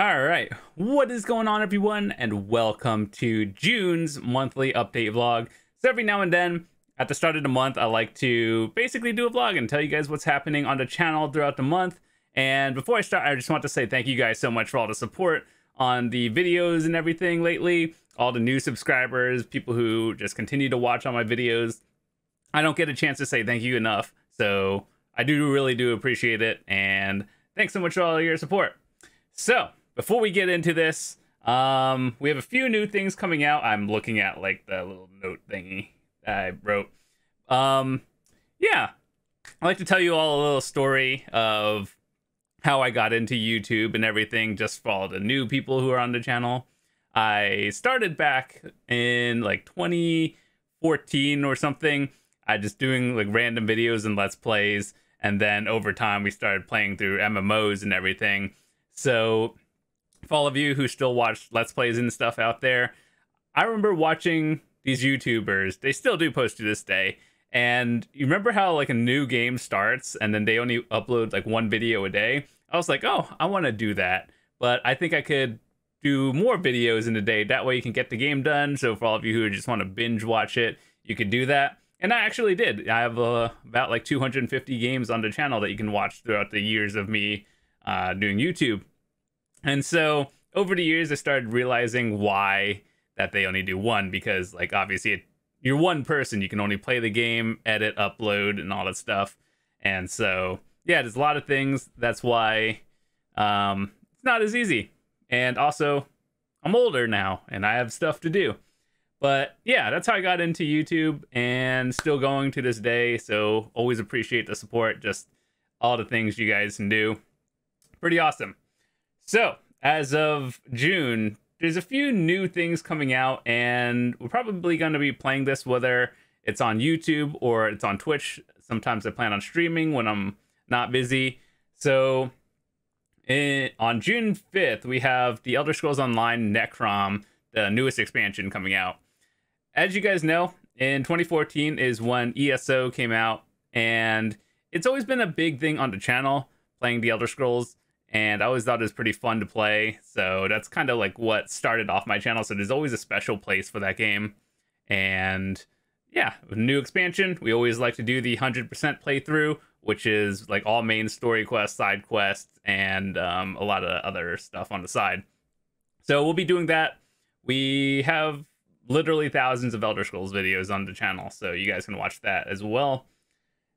All right, what is going on everyone, and welcome to June's monthly update vlog. So every now and then at the start of the month, I like to basically do a vlog and tell you guys what's happening on the channel throughout the month. And before I start, I just want to say thank you guys so much for all the support on the videos and everything lately, all the new subscribers, people who just continue to watch all my videos. I don't get a chance to say thank you enough, so I really do appreciate it, and thanks so much for all your support. So before we get into this, we have a few new things coming out. I'm looking at like the little note thingy that I wrote. Yeah, I'd like to tell you all a little story of how I got into YouTube and everything, just for all the new people who are on the channel. I started back in like 2014 or something. I just doing like random videos and Let's Plays. And then over time, we started playing through MMOs and everything. So for all of you who still watch Let's Plays and stuff out there, I remember watching these YouTubers. They still do post to this day. And you remember how like a new game starts and then they only upload like one video a day? I was like, oh, I want to do that. But I think I could do more videos in a day. That way you can get the game done. So for all of you who just want to binge watch it, you could do that. And I actually did. I have about like 250 games on the channel that you can watch throughout the years of me doing YouTube. And so over the years, I started realizing why that they only do one, because like obviously you're one person, you can only play the game, edit, upload, and all that stuff. And so yeah, there's a lot of things. That's why it's not as easy. And also I'm older now and I have stuff to do. But yeah, that's how I got into YouTube and still going to this day. So always appreciate the support, just all the things you guys can do. Pretty awesome. So as of June, there's a few new things coming out, and we're probably going to be playing this whether it's on YouTube or it's on Twitch. Sometimes I plan on streaming when I'm not busy. So on June 5th, we have The Elder Scrolls Online Necrom, the newest expansion coming out. As you guys know, in 2014 is when ESO came out, and it's always been a big thing on the channel, playing The Elder Scrolls. And I always thought it was pretty fun to play. So that's kind of like what started off my channel. So there's always a special place for that game. And yeah, with new expansion, we always like to do the 100% playthrough, which is like all main story quests, side quests, and a lot of other stuff on the side. So we'll be doing that. We have literally thousands of Elder Scrolls videos on the channel, so you guys can watch that as well.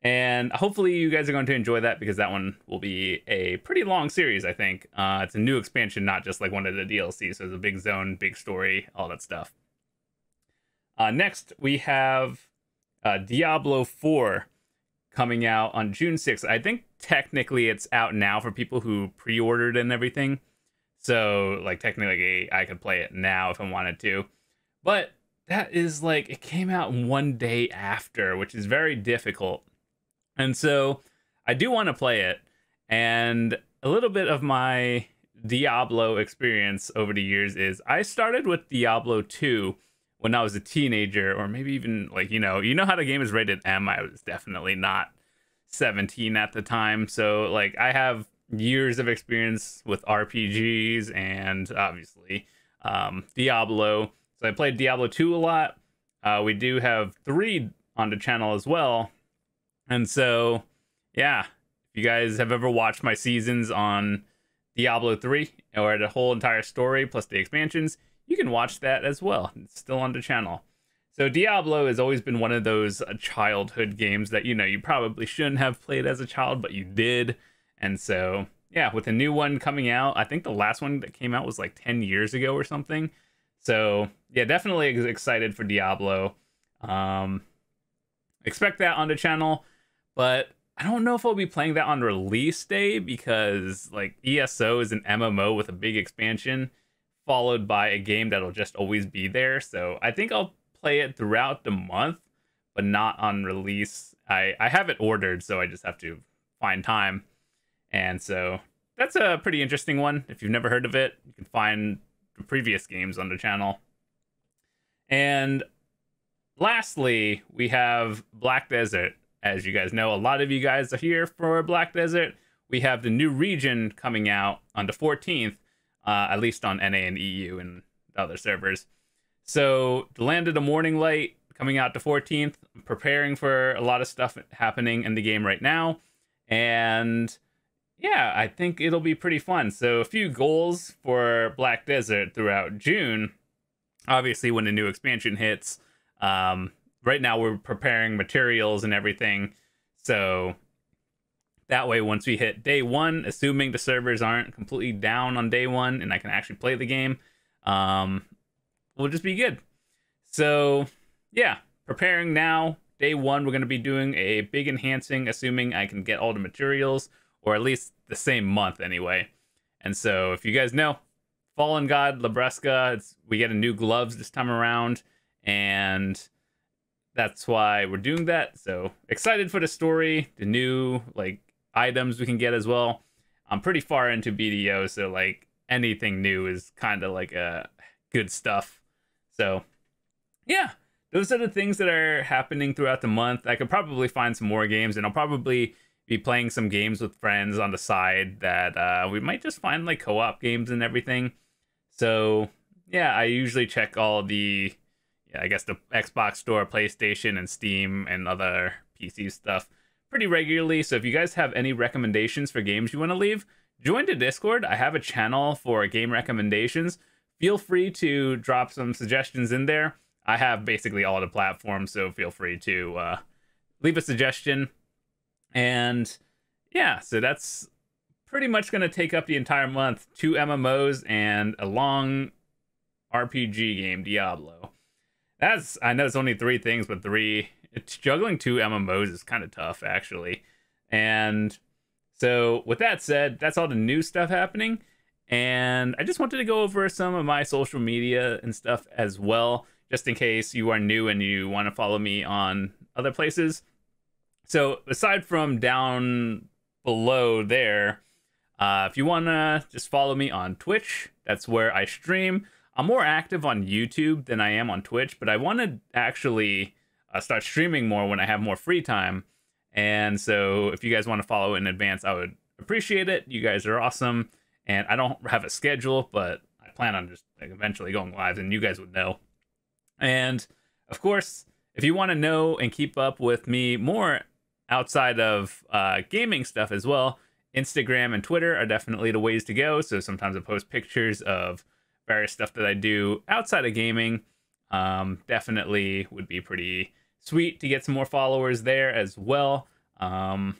And hopefully you guys are going to enjoy that, because that one will be a pretty long series, I think. It's a new expansion, not just like one of the DLC. So it's a big zone, big story, all that stuff. Next, we have Diablo 4 coming out on June 6th. I think technically it's out now for people who pre-ordered and everything. So like technically I could play it now if I wanted to. But that is like, it came out one day after, which is very difficult. And so I do want to play it, and a little bit of my Diablo experience over the years is I started with Diablo 2 when I was a teenager, or maybe even like, you know how the game is rated M. I was definitely not 17 at the time. So like I have years of experience with RPGs and obviously Diablo. So I played Diablo 2 a lot. We do have 3 on the channel as well. And so, yeah, if you guys have ever watched my seasons on Diablo 3 or the whole entire story plus the expansions, you can watch that as well. It's still on the channel. So Diablo has always been one of those childhood games that, you probably shouldn't have played as a child, but you did. And so, yeah, with a new one coming out, I think the last one that came out was like 10 years ago or something. So, yeah, definitely excited for Diablo. Expect that on the channel. But I don't know if I'll be playing that on release day, because like ESO is an MMO with a big expansion followed by a game that'll just always be there. So I think I'll play it throughout the month, but not on release. I have it ordered, so I just have to find time. And so that's a pretty interesting one. If you've never heard of it, you can find the previous games on the channel. And lastly, we have Black Desert. As you guys know, a lot of you guys are here for Black Desert. We have the new region coming out on the 14th. at least on NA and EU and the other servers. So the Land of the Morning Light coming out the 14th. I'm preparing for a lot of stuff happening in the game right now. And yeah, I think it'll be pretty fun. So a few goals for Black Desert throughout June. Obviously, when the new expansion hits, right now we're preparing materials and everything. So that way, once we hit day one, assuming the servers aren't completely down on day one and I can actually play the game, we'll just be good. So yeah, preparing now. Day one, we're going to be doing a big enhancing, assuming I can get all the materials, or at least the same month anyway. And so if you guys know, Fallen God, Labresca, we get a new gloves this time around, and that's why we're doing that. So excited for the story, the new like items we can get as well. I'm pretty far into BDO, so like anything new is kind of like good stuff. So yeah, those are the things that are happening throughout the month. I could probably find some more games, and I'll probably be playing some games with friends on the side that we might just find like co-op games and everything. So yeah, I usually check all the, I guess the Xbox store, PlayStation and Steam and other PC stuff pretty regularly. So if you guys have any recommendations for games you want to leave, join the Discord. I have a channel for game recommendations. Feel free to drop some suggestions in there. I have basically all the platforms, so feel free to leave a suggestion. And yeah, so that's pretty much going to take up the entire month. 2 MMOs and a long RPG game, Diablo. That's, I know it's only 3 things, but juggling 2 MMOs is kind of tough, actually. And so with that said, that's all the new stuff happening. And I just wanted to go over some of my social media and stuff as well, just in case you are new and you want to follow me on other places. So aside from down below there, if you want to just follow me on Twitch, that's where I stream. I'm more active on YouTube than I am on Twitch, but I want to actually start streaming more when I have more free time. And so if you guys want to follow in advance, I would appreciate it. You guys are awesome. And I don't have a schedule, but I plan on just like eventually going live, and you guys would know. And of course, if you want to know and keep up with me more outside of gaming stuff as well, Instagram and Twitter are definitely the ways to go. So sometimes I post pictures of various stuff that I do outside of gaming. Definitely would be pretty sweet to get some more followers there as well. I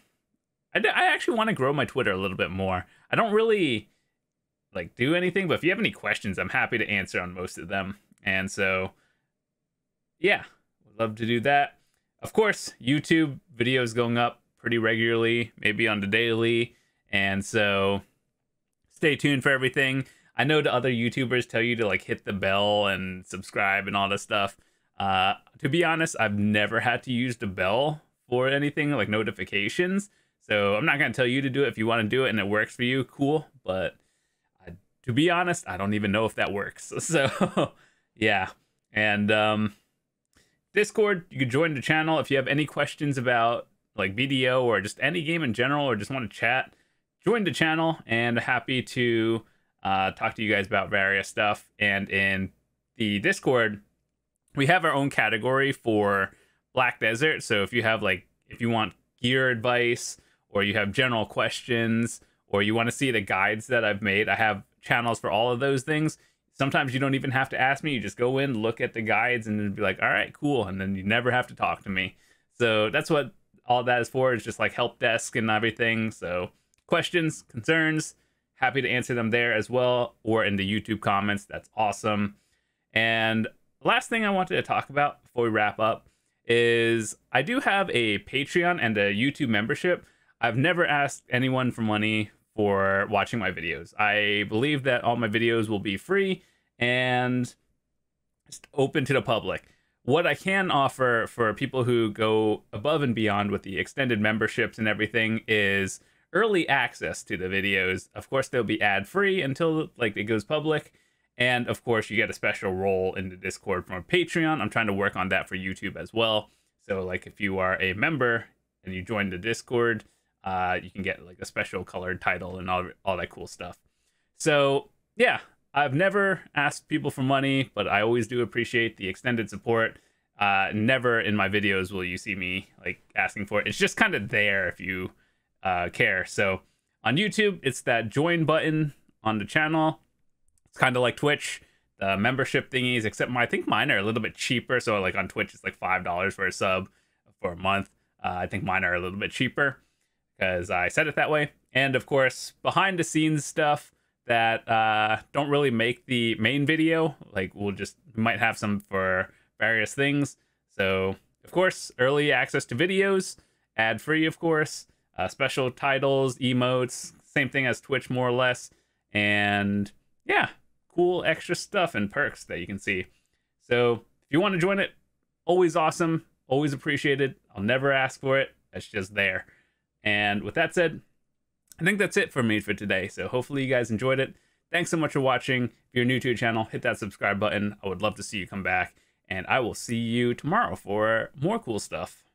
actually want to grow my Twitter a little bit more. I don't really like do anything, but if you have any questions, I'm happy to answer on most of them. And so yeah, would love to do that. Of course, YouTube videos going up pretty regularly, maybe on the daily. And so stay tuned for everything. I know the other YouTubers tell you to like hit the bell and subscribe and all that stuff. To be honest, I've never had to use the bell for anything like notifications. So I'm not going to tell you to do it. If you want to do it and it works for you, cool. But to be honest, I don't even know if that works. So yeah. And Discord, you can join the channel if you have any questions about like BDO or just any game in general, or just want to chat. Join the channel, and happy to talk to you guys about various stuff. And in the Discord, we have our own category for Black Desert. So if you have like, if you want gear advice, or you have general questions, or you want to see the guides that I've made, I have channels for all of those things. Sometimes you don't even have to ask me. You just go in, look at the guides, and then be like, all right, cool. And then you never have to talk to me. So that's what all that is for. It's just like help desk and everything. So questions, concerns, happy to answer them there as well, or in the YouTube comments. That's awesome. And last thing I wanted to talk about before we wrap up is I do have a Patreon and a YouTube membership. I've never asked anyone for money for watching my videos. I believe that all my videos will be free and just open to the public. What I can offer for people who go above and beyond with the extended memberships and everything is early access to the videos. Of course, they'll be ad-free until like it goes public. And of course, you get a special role in the Discord from Patreon. I'm trying to work on that for YouTube as well. So like if you are a member and you join the Discord, you can get like a special colored title and all that cool stuff. So yeah, I've never asked people for money, but I always do appreciate the extended support. Never in my videos will you see me like asking for it. It's just kind of there if you care. So on YouTube, it's that join button on the channel. It's kind of like Twitch, the membership thingies, except I think mine are a little bit cheaper. So like on Twitch, it's like $5 for a sub for a month. I think mine are a little bit cheaper because I said it that way. And of course, behind the scenes stuff that don't really make the main video, like we might have some for various things. So of course, early access to videos, ad free, of course, special titles, emotes, same thing as Twitch more or less. And yeah, cool extra stuff and perks that you can see. So if you want to join it, always awesome, always appreciated. I'll never ask for it. It's just there. And with that said, I think that's it for me for today. So hopefully you guys enjoyed it. Thanks so much for watching. If you're new to the channel, hit that subscribe button. I would love to see you come back. And I will see you tomorrow for more cool stuff.